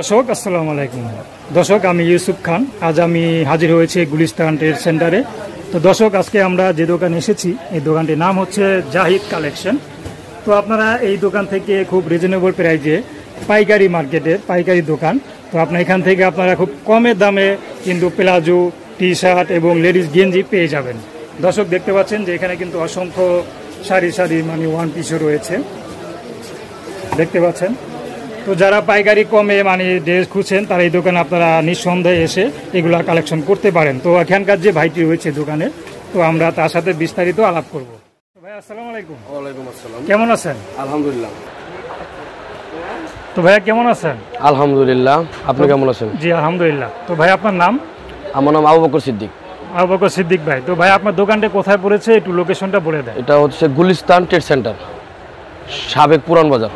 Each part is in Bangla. দর্শক আসসালামু আলাইকুম। দর্শক, আমি ইউসুফ খান। আজ আমি হাজির হয়েছি গুলিস্তান ট্রেড সেন্টারে। তো দর্শক, আজকে আমরা যে দোকানে এসেছি, এই দোকানটির নাম হচ্ছে জাহিদ কালেকশন। তো আপনারা এই দোকান থেকে খুব রিজনেবল প্রাইজে পাইকারি মার্কেটের পাইকারি দোকান। তো আপনার এখান থেকে আপনারা খুব কমে দামে কিন্তু প্লাজো, টি শার্ট এবং লেডিস গেঞ্জি পেয়ে যাবেন। দর্শক দেখতে পাচ্ছেন যে এখানে কিন্তু অসংখ্য সারি সারি মানে ওয়ান পিসও রয়েছে, দেখতে পাচ্ছেন। তো যারা পাইকারি কমে মানে ড্রেস খুঁজছেন, তারা এই দোকানে আপনারা নিঃসন্দেহে এসে এগুলা কালেকশন করতে পারেন। তো এখানকার যে ভাইটি রয়েছে দোকানে, তো আমরা তার সাথে বিস্তারিত আলাপ করব। ভাই আসসালামু আলাইকুম। ওয়ালাইকুম আসসালাম। কেমন আছেন? আলহামদুলিল্লাহ। তো ভাইয়া কেমন আছেন? আলহামদুলিল্লাহ। আপনি কেমন আছেন? জি আলহামদুলিল্লাহ। তো ভাই আপনার নাম? আমার নাম আবু বকর সিদ্দিক। আবু বকর সিদ্দিক ভাই। তো ভাই আপনার দোকানটা কোথায় পড়েছে, একটু লোকেশনটা বলে দেন। এটা হচ্ছে গুলিস্তান ট্রেড সেন্টার, সাবেক পুরান বাজার।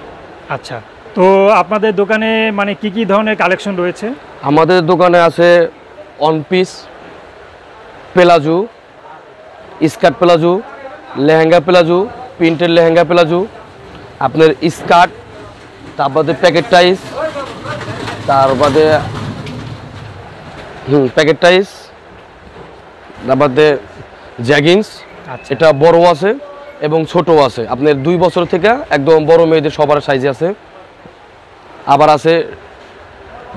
আচ্ছা, তো আপনাদের দোকানে মানে কি কি ধরনের কালেকশন রয়েছে? আমাদের দোকানে আছে one piece, palazzo, skirt palazzo, lehenga palazzo, printed lehenga palazzo, আপনার স্কার্ট, তার বাদে প্যাকেট টাইস, তার বাদে প্যাকেট টাইস, তার বাদে জ্যাগিংস। এটা বড় আছে এবং ছোটও আছে, আপনার 2 বছর থেকে একদম বড় মেয়েদের সবার সাইজে আছে। আবার আছে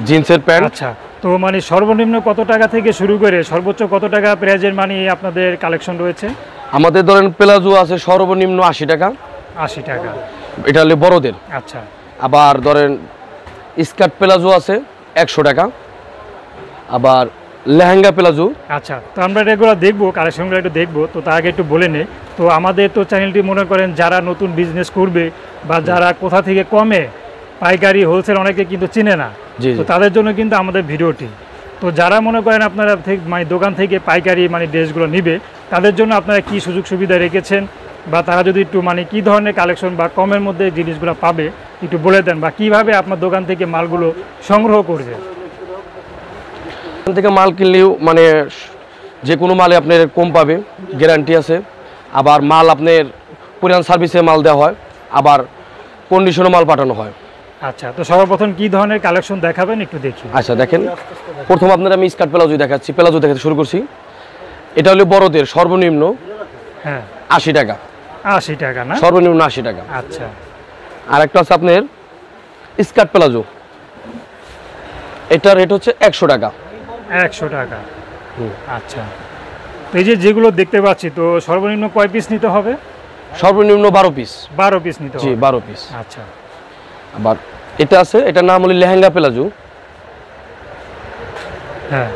জিন্সের প্যান্ট। আচ্ছা, তো মানে সর্বনিম্ন কত টাকা থেকে শুরু করে সর্বোচ্চ কত টাকা প্রাইজের মানে আপনাদের কালেকশন রয়েছে? আমাদের ধরেন প্লাজো আছে সর্বনিম্ন 80 টাকা। 80 টাকা, এটা হলো বড়দের। আচ্ছা, আবার ধরেন স্কার্ট প্লাজো আছে 100 টাকা, আবার লেহেঙ্গা প্লাজো। আচ্ছা, তো আমরা এগুলো দেখবো, কালেকশনগুলো একটু দেখবো। তো তার আগে একটু বলে নে, তো আমাদের তো চ্যানেলটি মনে করেন যারা নতুন বিজনেস করবে বা যারা কোথা থেকে কমে পাইকারি হোলসেল অনেকে কিন্তু চিনে না, তো তাদের জন্য কিন্তু আমাদের ভিডিওটি। তো যারা মনে করেন আপনারা মানে দোকান থেকে পাইকারি মানে ড্রেসগুলো নিবে, তাদের জন্য আপনারা কি সুযোগ সুবিধা রেখেছেন বা তারা যদি একটু মানে কী ধরনের কালেকশন বা কমের মধ্যে জিনিসগুলো পাবে একটু বলে দেন, বা কীভাবে আপনার দোকান থেকে মালগুলো সংগ্রহ করবে? দোকান থেকে মাল কিনলেও মানে যে কোনো মালে আপনার কম পাবে, গ্যারান্টি আছে। আবার মাল আপনার কোরিয়ান সার্ভিসে মাল দেওয়া হয়, আবার কন্ডিশনে মাল পাঠানো হয়। আচ্ছা, তো সর্বপ্রথম কি ধরনের কালেকশন দেখাবেন একটু দেখি। আচ্ছা দেখেন, প্রথম আপনারা আমি স্কার্ট প্লাজো দেখাচ্ছি, প্লাজো দেখাতে শুরু করছি। এটা হলো বড়দের সর্বনিম্ন, হ্যাঁ, 80 টাকা। 80 টাকা না? সর্বনিম্ন 80 টাকা। আচ্ছা, আর একটা আছে আপনার স্কার্ট প্লাজো, এটার রেট হচ্ছে 100 টাকা। 100 টাকা। আচ্ছা, তো এই যে যেগুলো দেখতে পাচ্ছি, তো সর্বনিম্ন কয় পিস নিতে হবে? সর্বনিম্ন 12 পিস। 12 পিস নিতে হবে? জি, 12 পিস। আচ্ছা, আবার এটা আছে, এটা নাম হলো লেহেঙ্গা প্লাজো। হ্যাঁ,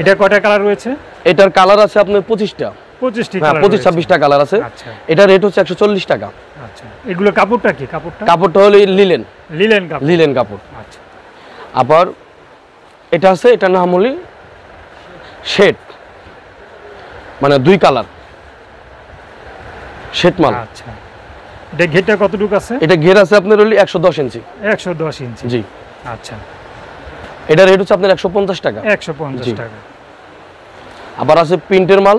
এটা কয়টা কালার রয়েছে? এটার কালার আছে আপনার 25টা। 25টি কালার, 25-26টা কালার আছে। আচ্ছা, এটা রেট হচ্ছে 140 টাকা। আচ্ছা, এগুলো কাপড়টা কি? কাপড়টা হলো লিলেন। লিলেন কাপড়? লিলেন কাপড়। আচ্ছা, আবার এটা আছে, এটা নাম হলো শেড, মানে 2 কালার শেড মাল। আচ্ছা, এটা ঘেরটা কতটুকু আছে? এটা ঘের আছে আপনার হলো 110 ইঞ্চি। 110 ইঞ্চি? জি। আচ্ছা, এটা রেট হচ্ছে আপনার 150 টাকা। 150 টাকা। আবার আছে প্রিন্টের মাল,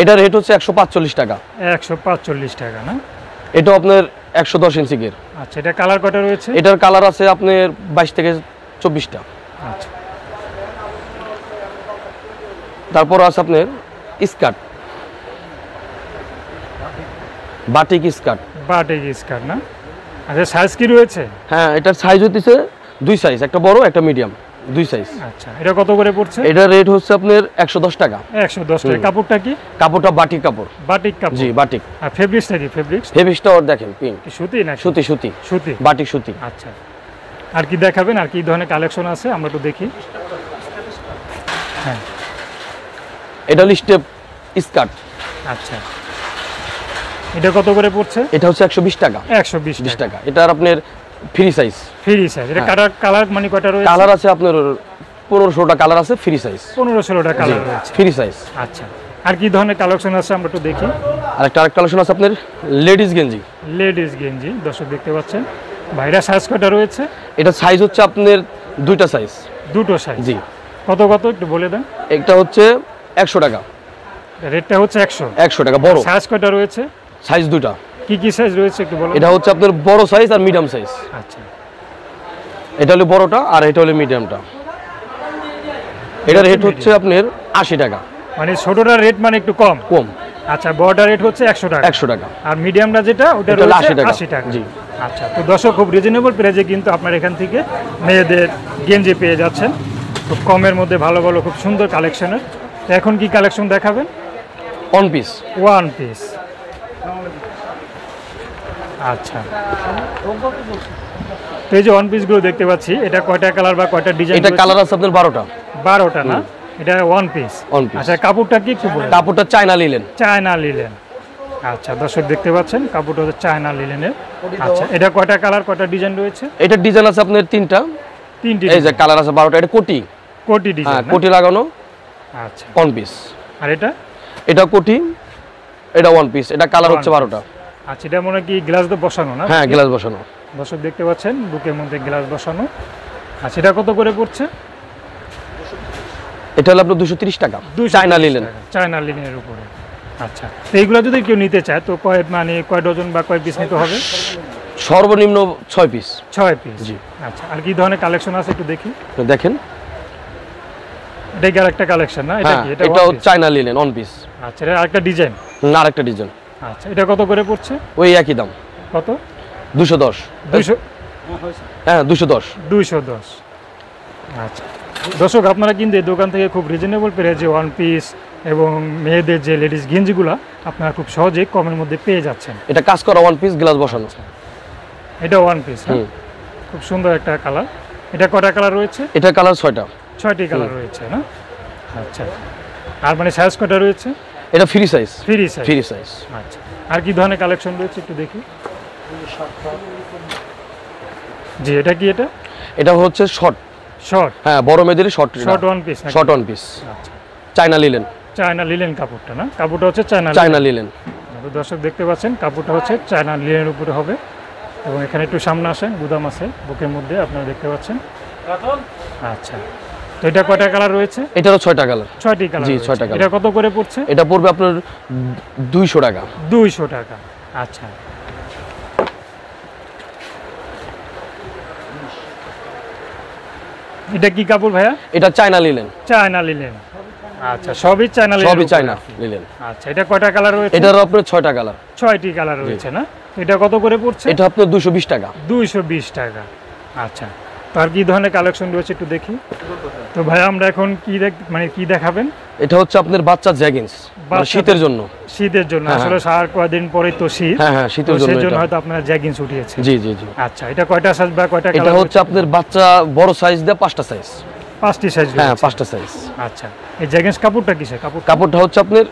এটা রেট হচ্ছে 145 টাকা। 145 টাকা না? এটা আপনার 110 ইঞ্চি ঘের। আচ্ছা, এটা কালার কয়টা রয়েছে? এটার কালার আছে আপনার 22 থেকে 24টা। আচ্ছা, তারপর আছে আপনার skirt, batik skirt. Batik skirt না? আচ্ছা, সাইজ কি রয়েছে? হ্যাঁ, এটার সাইজ হচ্ছে 2 সাইজ, একটা বড় একটা মিডিয়াম, 2 সাইজ। আচ্ছা, এটা কত করে পড়ছে? এটা রেট হচ্ছে আপনার 110 টাকা। 110 টাকা। কাপড়টা কি? কাপড়টা বাটিক কাপড়। বাটিক কাপড়? জি, বাটিক। আর ফেব্রিক্সটা কি? ফেব্রিক্সটা ওর দেখেন পিঙ্ক। সুতি না? সুতি, সুতি, সুতি, বাটিক সুতি। আচ্ছা, আর কি দেখাবেন, আর কি ধরনের কালেকশন আছে আমরা একটু দেখি। হ্যাঁ, এটা হলো স্টেপ স্কার্ট। আচ্ছা, এটা কত করে পড়ছে? এটা হচ্ছে 120 টাকা। 120 টাকা। এটা আপনার ফ্রি সাইজ। Free size. এটা কালার মানে কয়টা রয়েছে? কালার আছে আপনার 15-16টা কালার আছে, ফ্রি সাইজ। 15-16টা কালার আছে, ফ্রি সাইজ। আচ্ছা, আর কি ধরনের কালেকশন আছে আমরা একটু দেখি। আরেকটা কালেকশন আছে আপনার লেডিস গেঞ্জি। লেডিস গেঞ্জি, দর্শক দেখতে পাচ্ছেন। ভাইরা সাইজ কয়টা রয়েছে? এটা সাইজ হচ্ছে আপনার 2টা সাইজ। 2টো সাইজ? জি। কত কত একটু বলে দেন। একটা হচ্ছে 100 টাকা। রেটটা হচ্ছে 100 টাকা। বড় সাইজ কয়টা রয়েছে? সাইজ 2টা। কি কি সাইজ রয়েছে একটু বলুন। এটা হচ্ছে আপনার বড় সাইজ আর মিডিয়াম সাইজ। আচ্ছা, এটা হলো বড়টা আর এটা হলো মিডিয়ামটা। এটার রেট হচ্ছে আপনার 80 টাকা, মানে ছোটটার রেট মানে একটু কম কম। আচ্ছা, বর্ডার রেট হচ্ছে 100 টাকা 100 টাকা আর মিডিয়ামটা যেটা ওটা হলো 80 টাকা। জি আচ্ছা, তো দর্শক খুব রিজনেবল প্রাইসে কিন্তু আপনারা এখান থেকে মেয়েদের গেঞ্জি পেয়ে যাচ্ছেন খুব কমের মধ্যে, ভালো ভালো খুব সুন্দর কালেকশনের। তো এখন কি কালেকশন দেখাবেন? One piece. ওয়ান পিস, আচ্ছা। তো এই যে ওয়ান পিসগুলো দেখতে পাচ্ছি, এটা কয়টা কালার বা কয়টা ডিজাইন? এটা কালার আছে আপনাদের 12টা। 12টা না, এটা ওয়ান পিস। আচ্ছা, কাপড়টা কি কি বলেন? কাপড়টা চায়না লিলেন। চায়না লিলেন, আচ্ছা। দর্শক দেখতে পাচ্ছেন কাপড়টা হচ্ছে চায়না লিলেনের। আচ্ছা, এটা কয়টা কালার কয়টা ডিজাইন রয়েছে? এটা ডিজাইন আছে আপনাদের 3টা। 3টি এই যে কালার আছে 12টা। এটা কোটি কোটি ডিজাইন, হ্যাঁ কোটি লাগানো। আচ্ছা, ওয়ান পিস। আর এটা এটা কোটি, এটা ওয়ান পিস। এটা কালার হচ্ছে 12টা। আচ্ছা, এটা মনে কি গ্লাস তো বসানো না? হ্যাঁ, গ্লাস বসানো। দর্শক দেখতে পাচ্ছেন বুকের মধ্যে গ্লাস বসানো। আচ্ছা, এটা কত করে পড়ছে? এটা হলো আপনার 230 টাকা। চায়না লিলেন, চায়না লিলেনের উপরে। আচ্ছা, তো এইগুলো যদি কেউ নিতে চায় তো কয় মানে কয় ডজন বা কয় পিস নিতে হবে? সর্বনিম্ন 6 পিস। 6 পিস, জি। আচ্ছা, আর কি ধরনের কালেকশন আছে একটু দেখি। তো দেখেন এটা কি আরেকটা কালেকশন না? এটা কি? এটা চায়না লিলেন ওয়ান পিস। আচ্ছা, এর আরেকটা ডিজাইন না? আরেকটা ডিজাইন। আচ্ছা, এটা কত করে পড়ছে? ওই একই দাম। কত? 210। 200, হ্যাঁ 210। 210, আচ্ছা। দর্শক আপনারা কিন্তু এই দোকান থেকে খুব রিজনেবল প্রাইসে ওয়ান পিস এবং মেয়েদের যে লেডিস গেঞ্জিগুলো আপনারা খুব সহজে কমের মধ্যে পেয়ে যাচ্ছেন। এটা কাজ করা ওয়ান পিস, গ্লাস বসানো। এটা ওয়ান পিস, খুব সুন্দর একটা কালার। এটা কটা কালার রয়েছে? এটা কালার 6টা। 6টি কালার রয়েছে না? আচ্ছা, আর মানে সাইজ কটা রয়েছে? এটা free size. Free size, free size. আচ্ছা, আর কি ধরনের কালেকশন রয়েছে একটু দেখি। জি, এটা কি? এটা এটা হচ্ছে শর্ট শর্ট, হ্যাঁ বড় মেয়েদের short. Short one piece, short one piece. আচ্ছা, চায়না লিলেন। চায়না লিলেন কাপড়টা না? কাপড়টা হচ্ছে চায়না, চায়না লিলেন। দর্শক দেখতে পাচ্ছেন কাপড়টা হচ্ছে চায়না লিলেনের উপরে হবে। এবং এখানে একটু সামনে আসেন, গুদাম আছে বুকের মধ্যে আপনারা দেখতে পাচ্ছেন। আচ্ছা, তো এটা কয়টা কালার রয়েছে? এটারও 6টা কালার। 6টি কালার, জি 6টা কালার। এটা কত করে পড়ছে? এটা পড়বে আপনার 200 টাকা। 200 টাকা, আচ্ছা। এটা কি কাপড় ভাইয়া? এটা চায়না লিলেন। চায়না লিলেন, আচ্ছা। সবই চায়না লিলেন, সবই চায়না লিলেন। আচ্ছা, এটা কয়টা কালার রয়েছে? এটার আপনার 6টা কালার। 6টি কালার রয়েছে না? এটা কত করে পড়ছে? এটা আপনার 220 টাকা। 220 টাকা, আচ্ছা। আর কি ধরনের কালেকশন রয়েছে একটু দেখি। তো ভাই আমরা এখন কি মানে কি দেখাবেন? এটা হচ্ছে আপনার বাচ্চা জ্যাগিন্স, শীতের জন্য। শীতের জন্য আসলে সার কয়েকদিন পরে তো শীত, হ্যাঁ শীতের জন্য, সেজন্য হয়তো আপনারা জ্যাগিন্স উঠিয়েছে। জি জি জি। আচ্ছা, এটা কয়টা সাইজ বা কয়টা কালার? এটা হচ্ছে আপনার বাচ্চা বড় সাইজ দিয়ে 5টা সাইজ। 5টি সাইজ, হ্যাঁ 5টা সাইজ। আচ্ছা, এই জ্যাগিন্স কাপড়টা কিসের কাপড়? কাপড়টা হচ্ছে আপনার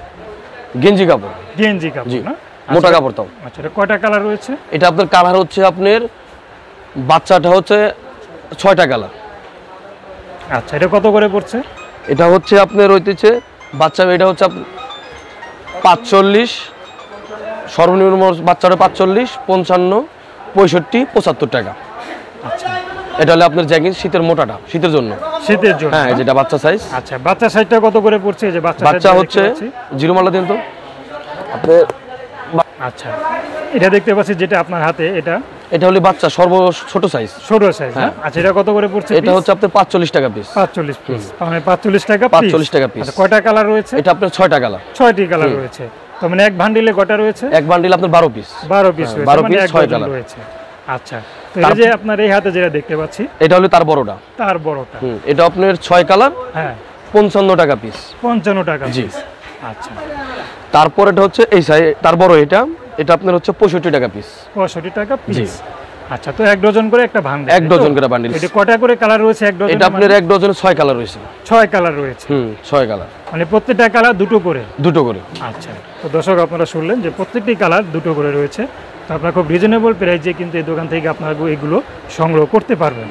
গেঞ্জি কাপড়। গেঞ্জি কাপড় না? মোটা কাপড় তো। আচ্ছা, এটা কয়টা কালার রয়েছে? এটা আপনার কালার হচ্ছে আপনার বাচ্চাটা হচ্ছে 6টা কালার। আচ্ছা, এটা কত করে পড়ছে? এটা হচ্ছে আপনার রইতেছে বাচ্চা, এটা হচ্ছে 45, সর্বনিম্ন বাচ্চাটা 45, 55, 65, 75 টাকা। আচ্ছা, এটা হলো আপনার জ্যাগিন্স শীতের মোটাটা, শীতের জন্য। শীতের জন্য, হ্যাঁ, যেটা বাচ্চা সাইজ। আচ্ছা, বাচ্চা সাইজটা কত করে পড়ছে? যে বাচ্চা হচ্ছে জিরো মালা দেন তো আপনি। আচ্ছা, এটা দেখতে পাচ্ছি যেটা আপনার হাতে, এটা এটা হলো বাচ্চা সর্ব ছোট সাইজ। ছোট সাইজ, হ্যাঁ। আচ্ছা, এটা কত করে পড়ছে? এটা হচ্ছে আপনার 45 টাকা পিস। 45 পিস, মানে 45 টাকা পিস। 45 টাকা পিস। আচ্ছা, কয়টা কালার রয়েছে? এটা আপনার 6টা কালার। 6টি কালার রয়েছে। তো মানে এক বান্ডিলে কয়টা রয়েছে? এক বান্ডিলে আপনার 12 পিস। 12 পিস রয়েছে, মানে 6 কালার রয়েছে। আচ্ছা, তো এই যে আপনার এই হাতে যেটা দেখতে পাচ্ছি, এটা হলো তার বড়টা। তার বড়টা, এটা আপনার 6 কালার, হ্যাঁ 55 টাকা পিস। 55 টাকা পিস, আচ্ছা। তারপর এটা হচ্ছে এই সাইজ তার বড়, এটা এটা আপনার হচ্ছে 65 টাকা পিস। 65 টাকা পিস, আচ্ছা। তো এক ডজন করে একটা বান্ডিল। এক ডজন করে বান্ডিল। এটা কয়টা করে কালার রয়েছে এক ডজন? এটা আপনার এক ডজনে 6 কালার রয়েছে। 6 কালার রয়েছে, 6 কালার, মানে প্রত্যেকটা কালার দুটো করে। দুটো করে, আচ্ছা। তো দর্শক আপনারা শুনলেন যে প্রত্যেকটি কালার দুটো করে রয়েছে। তো আপনারা খুব রিজনেবল প্রাইসে কিন্তু এই দোকান থেকে আপনারা এগুলো সংগ্রহ করতে পারবেন।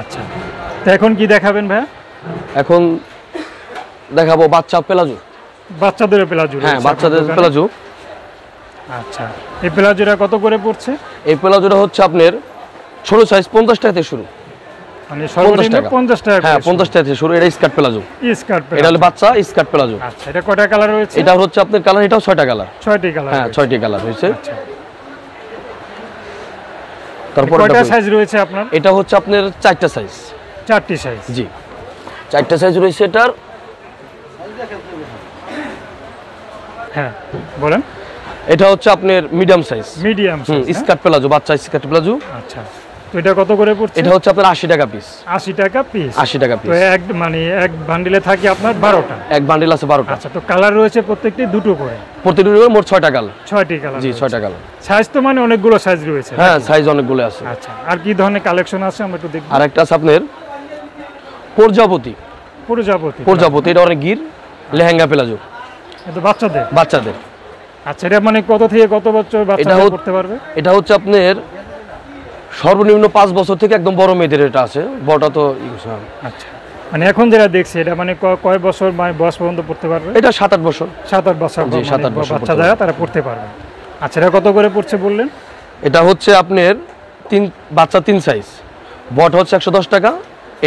আচ্ছা, তো এখন কি দেখাবেন ভাই? এখন দেখাবো বাচ্চা প্লাজো। বাচ্চাদের প্লাজো, হ্যাঁ বাচ্চাদের প্লাজো। আচ্ছা, এই প্লাজোটা কত করে পড়ছে? এই প্লাজোটা হচ্ছে আপনার ছোট সাইজ 50 টাকা থেকে শুরু, মানে সর্বনিম্ন 50 টাকা। হ্যাঁ 50 টাকা থেকে শুরু। এটা স্কার্ট প্লাজো। স্কার্ট প্লাজো, এটা হলো বাচ্চা স্কার্ট প্লাজো। আচ্ছা, এটা কয়টা কালার রয়েছে? এটা হচ্ছে আপনার কালার, এটাও 6টা কালার। 6টি কালার, হ্যাঁ 6টি কালার রয়েছে। তারপর কয়টা সাইজ রয়েছে আপনার? এটা হচ্ছে আপনার 4টা সাইজ। 4টি সাইজ? জি 4টা সাইজ রয়েছে এটার। হ্যাঁ বলেন। এটা হচ্ছে আপনার medium size. Medium size skirt palazzo, বাচ্চা স্কার্ট প্লাজো। আচ্ছা, তো এটা কত করে পড়ছে? এটা হচ্ছে আপনার 80 টাকা পিস। 80 টাকা পিস? 80 টাকা পিস। তো এক মানে এক বান্ডিলে থাকে আপনার 12টা? এক বান্ডিল আছে 12টা। আচ্ছা, তো কালার রয়েছে প্রত্যেকটি দুটো করে? প্রত্যেকটি মোট 6টা কালার। 6টি কালার? জি 6টা কালার। সাইজ তো মানে অনেকগুলো সাইজ রয়েছে? হ্যাঁ সাইজ অনেকগুলো আছে। আচ্ছা, আর কি ধরনের কালেকশন আছে আমরা একটু দেখি। আরেকটা আছে আপনার প্রজাপতি। প্রজাপতি? প্রজাপতি এটা অনেক গির লেহেঙ্গা প্লাজো, এটা বাচ্চাদের। বাচ্চাদের? আচ্ছা, এটা মানে কত থেকে কত বছর বাচ্চারা পড়তে পারবে? এটা হচ্ছে আপনার সর্বনিম্ন 5 বছর থেকে একদম বড় মেয়েদের এটা আছে। বড়টা তো আচ্ছা, মানে এখন যেটা দেখছি এটা মানে কয় বছর বয়স পর্যন্ত পড়তে পারবে? এটা 7-8 বছর। 7-8 বছর? জি 7-8 বছর বাচ্চা যারা তারা পড়তে পারবে। আচ্ছা, এটা কত করে পড়ছে বললেন? এটা হচ্ছে আপনার বাচ্চা 3 সাইজ। বট হচ্ছে 110 টাকা,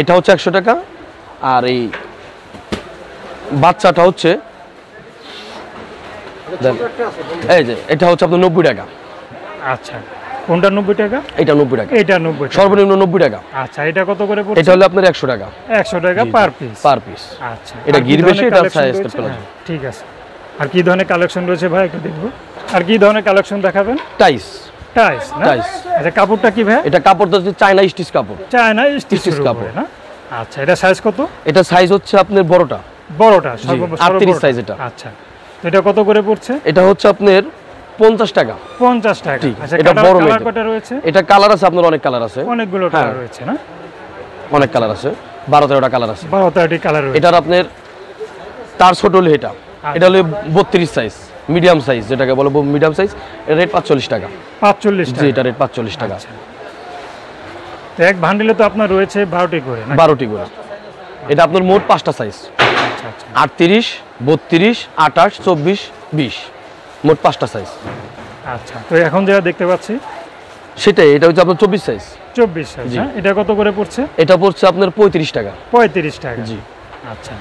এটা হচ্ছে 100 টাকা, আর এই বাচ্চাটা হচ্ছে এই যে এটা হচ্ছে আপনার 90 টাকা। আচ্ছা, কোনটা 90 টাকা? এটা 90 টাকা। এটা 90 টাকা সর্বনিম্ন 90 টাকা। আচ্ছা, এটা কত করে পড়ছে? এটা হলো আপনার 100 টাকা। 100 টাকা পার পিস? Per piece. আচ্ছা, এটা গির বেশি, এটা সাইজ কত? ঠিক আছে, আর কি ধরনের কালেকশন রয়েছে ভাই একটু দেখব। আর কি ধরনের কালেকশন দেখাবেন? টাইস। টাইস না? টাইস। আচ্ছা, কাপড়টা কি ভাই? এটা কাপড় তো চায়না স্টিচ কাপড়। চায়না স্টিচ কাপড় না? আচ্ছা, এটা সাইজ কত? এটা সাইজ হচ্ছে আপনার বড়টা। বড়টা সর্বনিম্ন 38 সাইজ এটা। আচ্ছা, তো এটা কত করে পড়ছে? এটা হচ্ছে আপনার 50 টাকা। 50 টাকা। আচ্ছা, এটা বড় মেয়েদের। কয়টা রয়েছে? এটা কালার আছে আপনার অনেক কালার আছে। অনেকগুলো কালার রয়েছে না? অনেক কালার আছে, 12-13টা কালার আছে। 12-13টি কালার রয়েছে। এটার আপনার তার ছোট হলো এটা, এটা হলো 32 সাইজ মিডিয়াম সাইজ যেটাকে বলবো মিডিয়াম সাইজ। এর রেট 45 টাকা। 45 টাকা? জি, এটা রেট 45 টাকা। তো এক বান্ডিলে তো আপনার রয়েছে 12টি করে? 12টি করে। এটা আপনার মোট 5টা সাইজ। আচ্ছা আচ্ছা, 38, 32, 28, 24, 20 মোট 5টা সাইজ। আচ্ছা, তো এখন যেটা দেখতে পাচ্ছি সেটাই, এটা হচ্ছে আপনার 24 সাইজ। 24 সাইজ? এটা কত করে পড়ছে? এটা পড়ছে আপনার 35 টাকা। 35 টাকা? জি। আচ্ছা,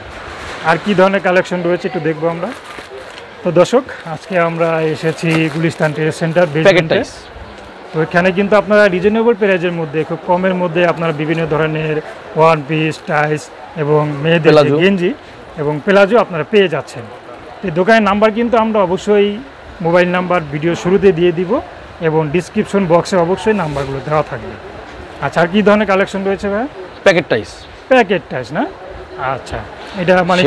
আর কি ধরনের কালেকশন রয়েছে একটু দেখব আমরা। তো দর্শক, আজকে আমরা এসেছি গুলিস্তান ট্রেড সেন্টার বেজমেন্টে। তো এখানে কিন্তু আপনারা রিজনেবল প্রাইজের মধ্যে খুব কমের মধ্যে আপনারা বিভিন্ন ধরনের ওয়ান পিস, টাইস এবং মেয়েদের গেঞ্জি এবং প্লাজো আপনারা পেয়ে যাচ্ছেন। এই দোকানের নাম্বার কিন্তু আমরা অবশ্যই মোবাইল নাম্বার ভিডিও শুরুতে দিয়ে দিব এবং ডিসক্রিপশন বক্সে অবশ্যই নাম্বারগুলো দেওয়া থাকবে। আচ্ছা, আর কী ধরনের কালেকশন রয়েছে ভাই? প্যাকেট টাইস। প্যাকেট টাইস না? আচ্ছা, এটা মানে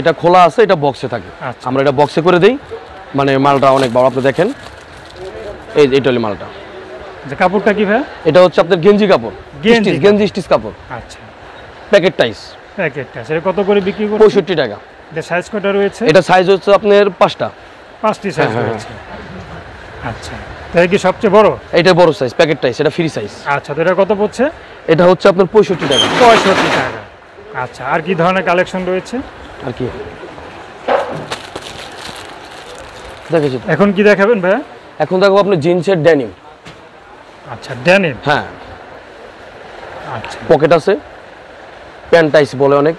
এটা খোলা আছে, এটা বক্সে থাকে। আমরা এটা বক্সে করে দিই, মানে মালটা অনেক বড়। আপনি দেখেন এই এটা হলো মালটা। আচ্ছা, কাপড়টা কী ভাই? এটা হচ্ছে আপনার গেঞ্জি কাপড়। গেঞ্জি? গেঞ্জি স্টিচ কাপড়। আচ্ছা, প্যাকেট টাইস। প্যাকেট টাইস, এটা কত করে বিক্রি করছে? 65 টাকা। এটা সাইজ কটা রয়েছে? এটা সাইজ হচ্ছে আপনার 5টা। 5টি সাইজ রয়েছে। আচ্ছা, তাই কি সবচেয়ে বড়? এটা বড় সাইজ প্যাকেট টাইস, এটা ফ্রি সাইজ। আচ্ছা, তো এটা কত পড়ছে? এটা হচ্ছে আপনার 65 টাকা। 65 টাকা। আচ্ছা, আর কি ধরনের কালেকশন রয়েছে? আর কি দেখেছি এখন কি দেখাবেন ভাই? এখন দেখো আপনি জিন্সের ড্যানিম। আচ্ছা, ড্যানিম। হ্যাঁ। আচ্ছা, পকেট আছে, প্যান্ট টাইস বলে অনেক।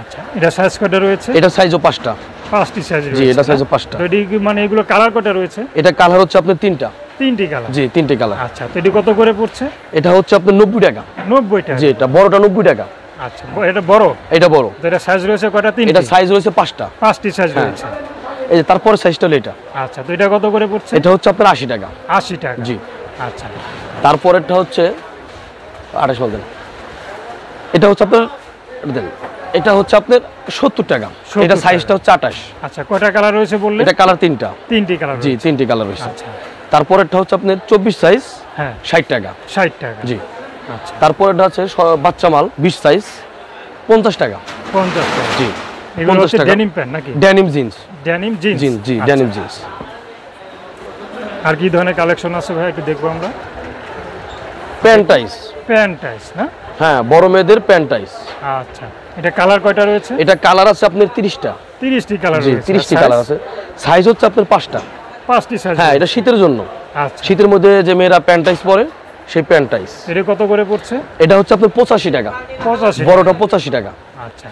আচ্ছা, এটা সাইজ কটা রয়েছে? এটা সাইজও 5টা। 5টি সাইজ রয়েছে? জি, এটা সাইজও 5টা। তো এডি মানে এগুলো কালার কটা রয়েছে? এটা কালার হচ্ছে আপনার 3টা। 3টি কালার? জি 3টি কালার। আচ্ছা, তো এডি কত করে পড়ছে? এটা হচ্ছে আপনার 90 টাকা। 90 টাকা? জি, এটা বড়টা 90 টাকা। আচ্ছা, এটা বড়? এটা বড়। তো এটা সাইজ রয়েছে কটা? 3টি। এটা সাইজ রয়েছে 5টা। 5টি সাইজ রয়েছে। এই যে তারপর সাইজটা হলো এটা। আচ্ছা, তো এটা কত করে পড়ছে? এটা হচ্ছে আপনার 80 টাকা। 80 টাকা? জি। আচ্ছা, তারপরেরটা হচ্ছে 28 বলতেন। এটা হচ্ছে আপনার এটা হচ্ছে আপনার 70 টাকা। এটা সাইজটা হচ্ছে 28। আচ্ছা, কয়টা কালার রয়েছে বললেন? এটা কালার 3টা। 3টি কালার? জি 3টি কালার রয়েছে। আচ্ছা, তারপরেরটা হচ্ছে আপনার 24 সাইজ। হ্যাঁ, 60 টাকা। 60 টাকা? জি। আচ্ছা, তারপরেরটা আছে বাচ্চা মাল 20 সাইজ 50 টাকা। 50 টাকা? জি। এগুলো হচ্ছে ডেনিম প্যান্ট নাকি? Denim jeans. Denim jeans? জি ডেনিম জিন্স। আর কি ধরনের কালেকশন আছে ভাই একটু দেখব আমরা। প্যান্ট টাইস। প্যান্ট টাইস না? হ্যাঁ, বড় মেয়েদের প্যান্ট টাইস। আচ্ছা, এটা কালার কয়টা রয়েছে? এটা কালার আছে আপনার 30টা। 30টি কালার রয়েছে? জি 30টি কালার আছে। সাইজ হচ্ছে আপনার 5টা। 5টি সাইজ? হ্যাঁ, এটা শীতের জন্য। আচ্ছা, শীতের মধ্যে যে মেয়েরা প্যান্ট টাইস পরে সেই প্যান্ট টাইস। এটা কত করে পড়ছে? এটা হচ্ছে আপনার 85 টাকা। 85? বড়টা 85 টাকা। আচ্ছা,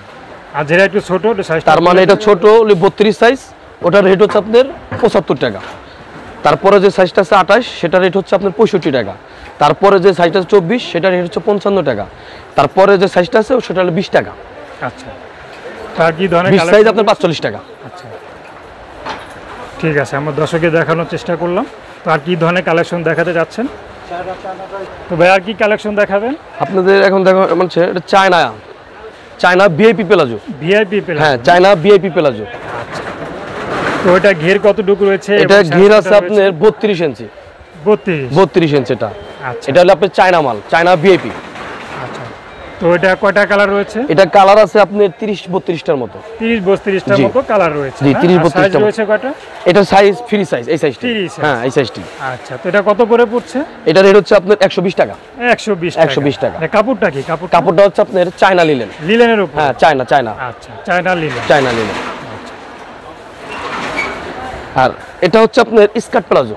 আর যেটা একটু ছোট সাইজ, তার মানে এটা ছোট 32 সাইজ, ওটার রেট হচ্ছে আপনার 75 টাকা। তারপরে যে সাইজটা আছে 28 সেটা রেট হচ্ছে আপনার 65 টাকা, তারপরে যে সাইজটা 24 সেটা রেট হচ্ছে 55 টাকা, তারপরে যে সাইজটা আছে সেটা হলো 20 টাকা। আচ্ছা, তার কি ধরনের কালার? সাইজ আপনার 45 টাকা। আচ্ছা, ঠিক আছে, আমরা দর্শককে দেখানোর চেষ্টা করলাম। তো আর কি ধরনের কালেকশন দেখাতে যাচ্ছেন? তো ভাই আর কি কালেকশন দেখাবেন আপনাদের এখন? দেখো মানে এটা China, China VIP palazzo. VIP palazzo, হ্যাঁ চায়না ভিআইপি প্লাজো। তো এটা ঘের কতটুকু রয়েছে? এটা ঘের আছে আপনার 32 ইঞ্চি। 32 ইঞ্চি এটা। আচ্ছা, এটা হলো আপনার চায়না মাল, চায়না ভিআইপি। আচ্ছা, তো এটা কয়টা কালার রয়েছে? এটা কালার আছে আপনার 30 32 টার মতো। 30 32 টার মতো কালার রয়েছে। জি, 30 32 টা রয়েছে। কয়টা? এটা সাইজ ফ্রি সাইজ, এই সাইজটি। হ্যাঁ, এই সাইজটি। আচ্ছা, তো এটা কত করে পড়ছে? এটা রেট হচ্ছে আপনার 120 টাকা। 120 টাকা। এটা কাপড়টা কি? কাপড়টা হচ্ছে আপনার চায়না লিনেন। লিনেনের উপর? হ্যাঁ, চায়না চায়না। আচ্ছা, চায়না লিনেন, চায়না লিনেন। আর এটা হচ্ছে আপনার স্কার্ট প্লাজো।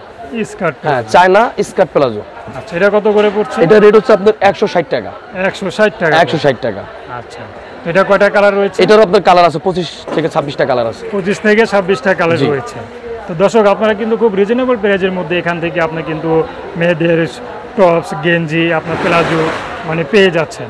স্কার্ট, হ্যাঁ চায়না স্কার্ট প্লাজো। আচ্ছা, এটা কত করে পড়ছে? এটা রেট হচ্ছে আপনার 160 টাকা। 160 টাকা। 160 টাকা। আচ্ছা, এটা কয়টা কালার রয়েছে? এটার আপনার কালার আছে 25 থেকে 26টা কালার আছে। 25 থেকে 26টা কালার রয়েছে। তো দর্শক আপনারা কিন্তু খুব রিজনেবল প্রাইজের মধ্যে এখান থেকে আপনি কিন্তু মেয়েদের টপস, গেঞ্জি, আপনার প্লাজো মানে পেয়ে যাচ্ছেন।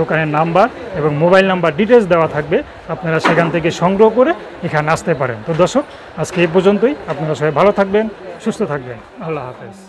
দোকানের নাম্বার এবং মোবাইল নাম্বার ডিটেলস দেওয়া থাকবে, আপনারা সেখান থেকে সংগ্রহ করে এখানে আসতে পারেন। তো দর্শক আজকে এই পর্যন্তই, আপনারা সবাই ভালো থাকবেন, সুস্থ থাকবেন, আল্লাহ হাফেজ।